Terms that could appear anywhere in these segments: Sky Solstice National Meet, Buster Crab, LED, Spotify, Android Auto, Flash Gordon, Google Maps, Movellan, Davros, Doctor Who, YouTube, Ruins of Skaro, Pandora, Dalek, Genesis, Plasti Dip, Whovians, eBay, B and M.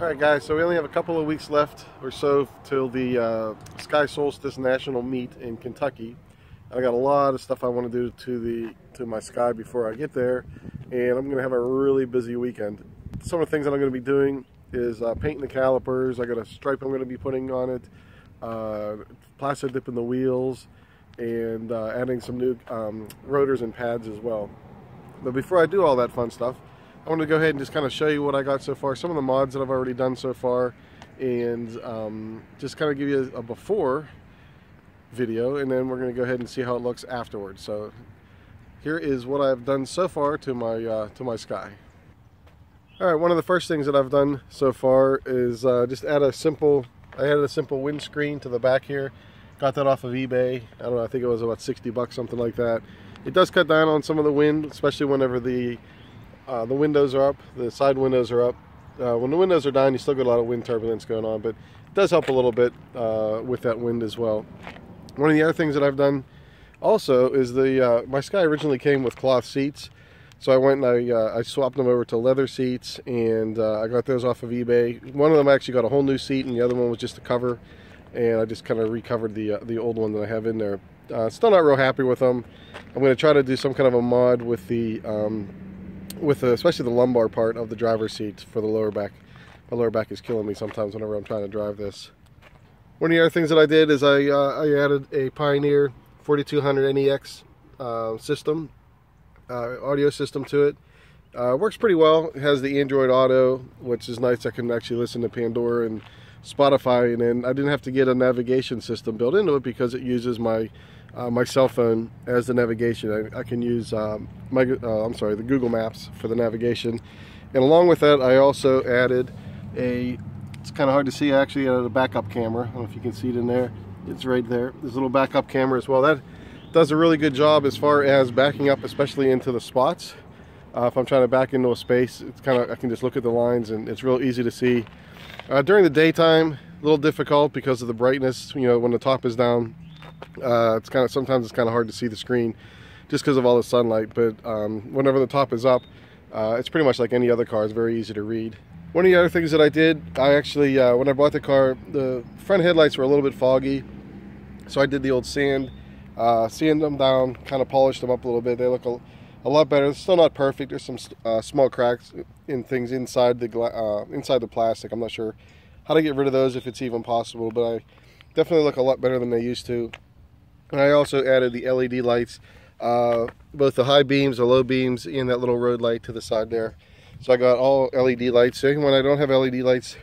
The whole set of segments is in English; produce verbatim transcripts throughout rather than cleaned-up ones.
Alright guys, so we only have a couple of weeks left or so till the uh, Sky Solstice National Meet in Kentucky. I got a lot of stuff I want to do to the to my sky before I get there, and I'm going to have a really busy weekend. Some of the things that I'm going to be doing is uh, painting the calipers. I got a stripe I'm going to be putting on it, uh, Plasti Dip in the wheels, and uh, adding some new um, rotors and pads as well. But before I do all that fun stuff, I want to go ahead and just kind of show you what I got so far, some of the mods that I've already done so far, and um, just kind of give you a before video, and then we're going to go ahead and see how it looks afterwards. So here is what I've done so far to my uh, to my sky. All right, one of the first things that I've done so far is uh, just add a simple I added a simple windscreen to the back here. Got that off of eBay. I don't know, I think it was about sixty bucks, something like that. It does cut down on some of the wind, especially whenever the Uh, the windows are up, the side windows are up. Uh, when the windows are down, you still get a lot of wind turbulence going on, but it does help a little bit uh, with that wind as well. One of the other things that I've done also is the, uh, my sky originally came with cloth seats, so I went and I, uh, I swapped them over to leather seats, and uh, I got those off of eBay. One of them actually got a whole new seat, and the other one was just a cover, and I just kind of recovered the, uh, the old one that I have in there. Uh, still not real happy with them. I'm going to try to do some kind of a mod with the... Um, with the, especially the lumbar part of the driver's seat for the lower back. My lower back is killing me sometimes whenever I'm trying to drive this. One of the other things that I did is I, uh, I added a Pioneer forty-two hundred N E X uh, system, uh, audio system to it. Uh, works pretty well. It has the Android Auto, which is nice. I can actually listen to Pandora and Spotify, and then I didn't have to get a navigation system built into it because it uses my Uh, my cell phone as the navigation. I, I can use um, my uh, I'm sorry the Google Maps for the navigation, and along with that I also added a it's kind of hard to see I actually added a backup camera. I don't know if you can see it in there. It's right there. There's a little backup camera as well. That does a really good job as far as backing up, especially into the spots. Uh, if I'm trying to back into a space, it's kind of I can just look at the lines, and it's real easy to see. Uh, during the daytime, a little difficult because of the brightness. You know, when the top is down, Uh, it's kind of sometimes it's kind of hard to see the screen just because of all the sunlight, but um, whenever the top is up, uh, it's pretty much like any other car. It's very easy to read. One of the other things that I did, I actually uh, when I bought the car, the front headlights were a little bit foggy, so I did the old sand uh, sand them down, kind of polished them up a little bit. They look a, a lot better. They're still not perfect. There's some uh, small cracks in things inside the uh, inside the plastic. I'm not sure how to get rid of those, if it's even possible, but I definitely look a lot better than they used to. And I also added the L E D lights, uh, both the high beams, the low beams, and that little road light to the side there. So I got all L E D lights. The only one I don't have L E D lights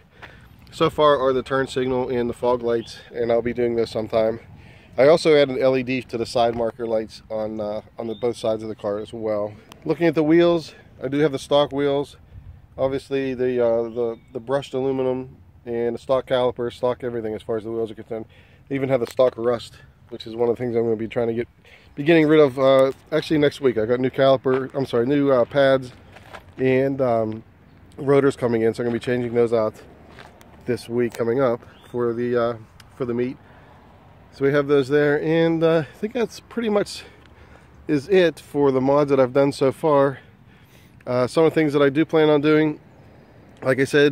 so far are the turn signal and the fog lights, and I'll be doing those sometime. I also added L E D to the side marker lights on uh, on the both sides of the car as well. Looking at the wheels, I do have the stock wheels. Obviously, the uh, the the brushed aluminum and the stock caliper, stock everything as far as the wheels are concerned. They even have the stock rust, which is one of the things I'm going to be trying to get, be getting rid of uh, actually next week. I got new caliper, I'm sorry, new uh, pads and um, rotors coming in, so I'm going to be changing those out this week coming up for the uh, for the meet. So we have those there, and uh, I think that's pretty much is it for the mods that I've done so far. Uh, some of the things that I do plan on doing, like I said,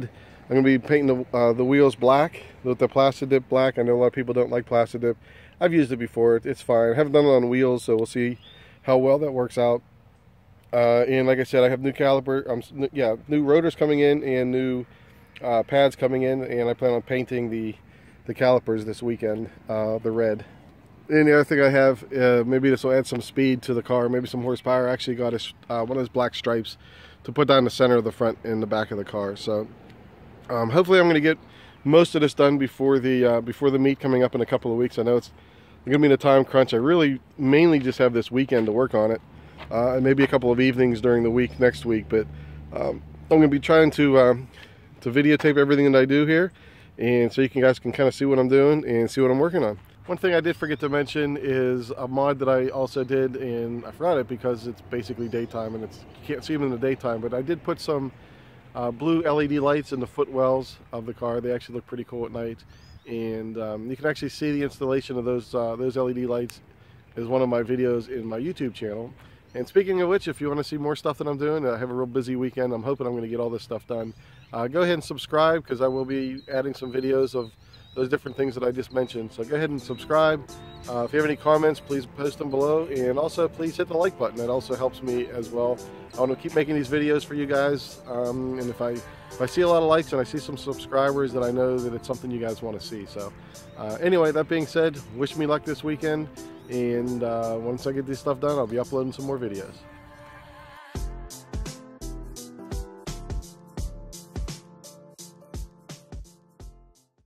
I'm going to be painting the, uh, the wheels black with the Plasti Dip black. I know a lot of people don't like Plasti Dip. I've used it before. It's fine. I haven't done it on wheels, so we'll see how well that works out. Uh, and like I said, I have new caliper. Um, yeah, new rotors coming in and new uh, pads coming in, and I plan on painting the the calipers this weekend, uh, the red. And the other thing I have, uh, maybe this will add some speed to the car, maybe some horsepower. I actually got a, uh, one of those black stripes to put down the center of the front and the back of the car. So um, hopefully, I'm going to get most of this done before the uh, before the meet coming up in a couple of weeks. I know it's going to be in a time crunch. I really mainly just have this weekend to work on it, uh, and maybe a couple of evenings during the week next week. But um, I'm going to be trying to um, to videotape everything that I do here, and so you can, guys can kind of see what I'm doing and see what I'm working on. One thing I did forget to mention is a mod that I also did, and I forgot it because it's basically daytime and it's you can't see them in the daytime. But I did put some Uh, blue L E D lights in the footwells of the car. They actually look pretty cool at night, and um, you can actually see the installation of those uh, those L E D lights is one of my videos in my YouTube channel. And speaking of which, if you want to see more stuff that I'm doing, I have a real busy weekend. I'm hoping I'm going to get all this stuff done Uh, go ahead and subscribe, because I will be adding some videos of those different things that I just mentioned. So go ahead and subscribe. Uh, if you have any comments, please post them below, and also please hit the like button. That also helps me as well. I want to keep making these videos for you guys, um, and if I if I see a lot of likes and I see some subscribers, that I know that it's something you guys want to see. So uh, anyway, that being said, wish me luck this weekend, and uh, once I get this stuff done, I'll be uploading some more videos.